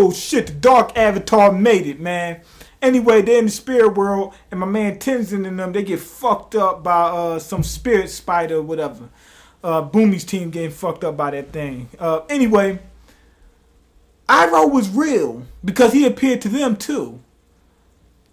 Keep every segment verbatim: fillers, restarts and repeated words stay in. Oh shit, the dark avatar made it, man. Anyway, they're in the spirit world, and my man Tenzin and them, they get fucked up by uh, some spirit spider or whatever. Uh, Bumi's team getting fucked up by that thing. Uh, anyway, Iroh was real because he appeared to them too.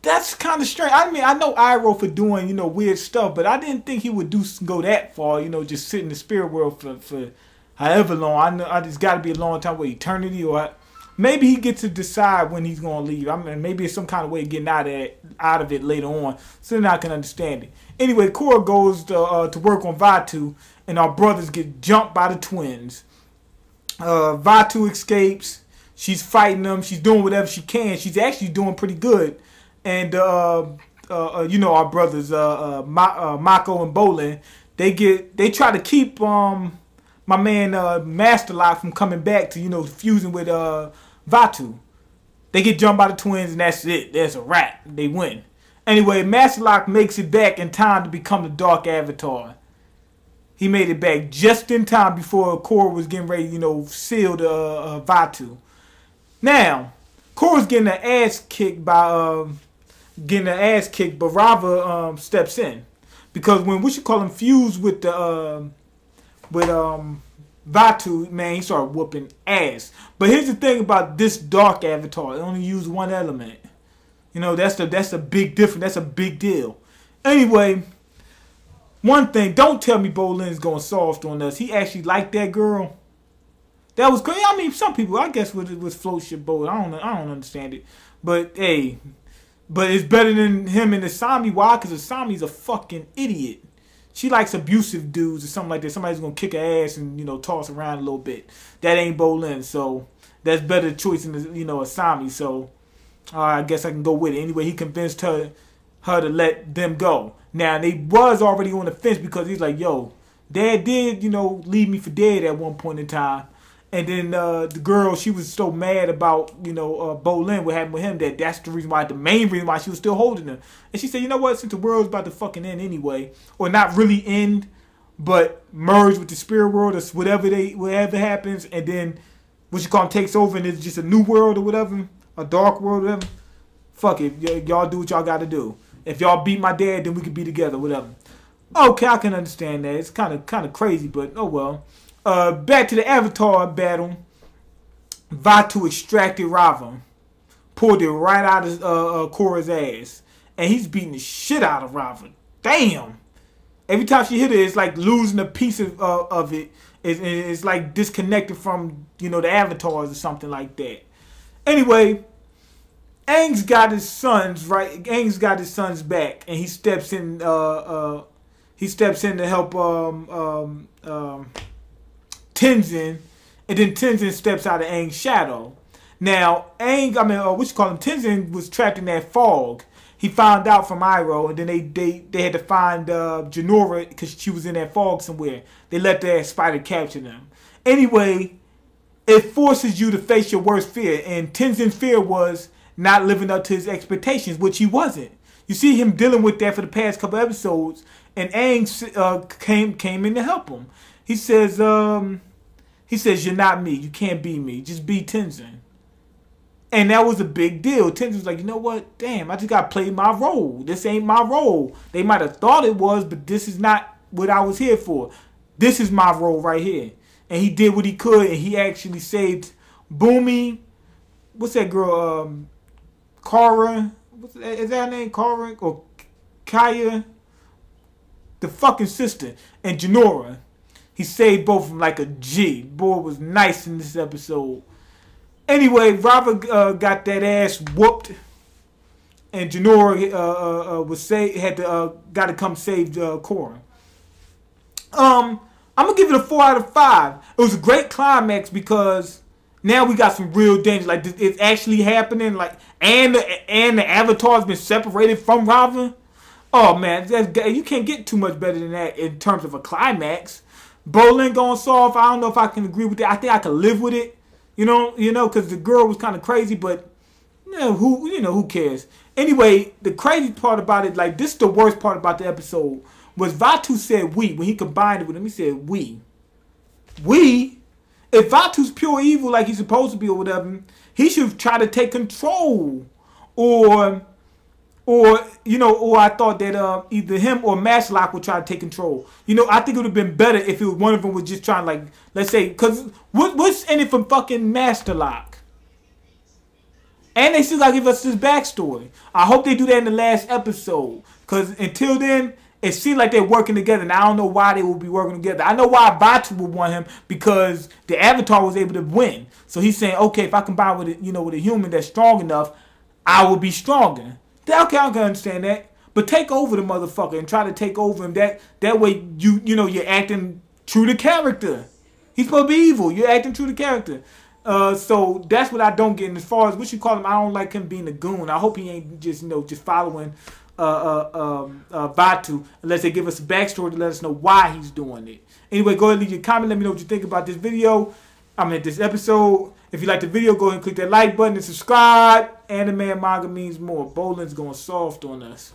That's kind of strange. I mean, I know Iroh for doing, you know, weird stuff, but I didn't think he would do go that far, you know, just sit in the spirit world for, for however long. I know I just got to be a long time with eternity, or I, maybe he gets to decide when he's going to leave. I mean, maybe it's some kind of way of getting out of, that, out of it later on, so then I can understand it. Anyway, Korra goes to, uh, to work on Vaatu, and our brothers get jumped by the twins. Uh, Vaatu escapes. She's fighting them. She's doing whatever she can. She's actually doing pretty good. And, uh, uh, you know, our brothers, uh, uh, Ma uh, Mako and Bolin, they get, they try to keep um, my man uh, Masterlock from coming back to, you know, fusing with uh, Vaatu. They get jumped by the twins, and that's it. There's a wrap. They win. Anyway, Masterlock makes it back in time to become the Dark Avatar. He made it back just in time before Korra was getting ready, you know, sealed uh, uh, Vaatu. Now, Korra's getting her ass kicked by... Uh, Getting her ass kicked, but Raava um, steps in, because when what you call him fused with the uh, with um Vaatu, man, he started whooping ass. But here's the thing about this dark avatar: it only used one element. You know, that's the that's a big difference. That's a big deal. Anyway, one thing: don't tell me Bolin's going soft on us. He actually liked that girl. That was crazy. I mean, some people, I guess, with with float ship Bolin. I don't I don't understand it, but hey. But it's better than him and Asami. Why? Because Asami's a fucking idiot. She likes abusive dudes or something like that. Somebody's going to kick her ass and, you know, toss around a little bit. That ain't Bolin, so that's better choice than, you know, Asami. So uh, I guess I can go with it. Anyway, he convinced her her to let them go. Now, they was already on the fence because he's like, yo, Dad did, you know, leave me for dead at one point in time. And then uh, the girl, she was so mad about, you know, uh, Bolin, what happened with him, that that's the reason why, the main reason why she was still holding him. And she said, you know what, since the world's about to fucking end anyway, or not really end, but merge with the spirit world or whatever they, whatever happens, and then what you call him takes over and it's just a new world or whatever, a dark world or whatever, fuck it, y'all do what y'all gotta do. If y'all beat my dad, then we could be together, whatever. Okay, I can understand that. It's kind of kind of crazy, but oh well. Uh, back to the Avatar battle. Vaatu extracted Raava, pulled it right out of uh, uh, Korra's ass, and he's beating the shit out of Raava. Damn! Every time she hit it, it's like losing a piece of uh, of it. It's, it's like disconnected from, you know, the Avatars or something like that. Anyway, Aang's got his sons right. Aang's got his sons back, and he steps in. Uh, uh, he steps in to help. Um, um, um, Tenzin, and then Tenzin steps out of Aang's shadow. Now, Aang, I mean, uh, what you call him, Tenzin was trapped in that fog. He found out from Iroh, and then they they, they had to find uh, Jinora because she was in that fog somewhere. They let that spider capture them. Anyway, it forces you to face your worst fear, and Tenzin's fear was not living up to his expectations, which he wasn't. You see him dealing with that for the past couple episodes, and Aang uh, came, came in to help him. He says, um, he says, you're not me. You can't be me. Just be Tenzin. And that was a big deal. Tenzin was like, you know what? Damn, I just got to play my role. This ain't my role. They might have thought it was, but this is not what I was here for. This is my role right here. And he did what he could, and he actually saved Bumi. What's that girl? Um, Korra. What's that? Is that her name? Korra? Or Kaya? The fucking sister. And Jinora. He saved both of them like a G. Boy, was nice in this episode. Anyway, Robert uh, got that ass whooped, and Jinora uh, uh, was saved, had to uh, got to come save uh, Korra. Um, I'm gonna give it a four out of five. It was a great climax because now we got some real danger. Like it's actually happening. Like and the, and the Avatar's been separated from Robin. Oh man, that's, you can't get too much better than that in terms of a climax. Bolin going soft. I don't know if I can agree with that. I think I can live with it, you know, you know, because the girl was kind of crazy, but you know, who, you know, who cares? Anyway, the crazy part about it, like this, is the worst part about the episode was Vaatu said we when he combined it with him. He said we, we. If Vaatu's pure evil, like he's supposed to be or whatever, He should try to take control. Or, or you know, or I thought that uh, either him or Masterlock would try to take control. You know, I think it would have been better if it was one of them was just trying to, like, let's say, because what, what's in it from fucking Masterlock? And they still got to give us this backstory. I hope they do that in the last episode. Because until then, it seems like they're working together. And I don't know why they will be working together. I know why Vaatu would want him. Because the Avatar was able to win. So he's saying, okay, if I combine with a, you know, with a human that's strong enough, I will be stronger. Okay, I can understand that. But take over the motherfucker and try to take over him. That that way, you you know, you're acting true to character. He's supposed to be evil. You're acting true to character. Uh, so that's what I don't get. And as far as what you call him, I don't like him being a goon. I hope he ain't just, you know, just following uh, uh, um, uh, Vaatu, unless they give us a backstory to let us know why he's doing it. Anyway, go ahead and leave your comment. Let me know what you think about this video. I mean, this episode. If you like the video, go ahead and click that like button and subscribe. Anime and manga means more. Bolin's going soft on us.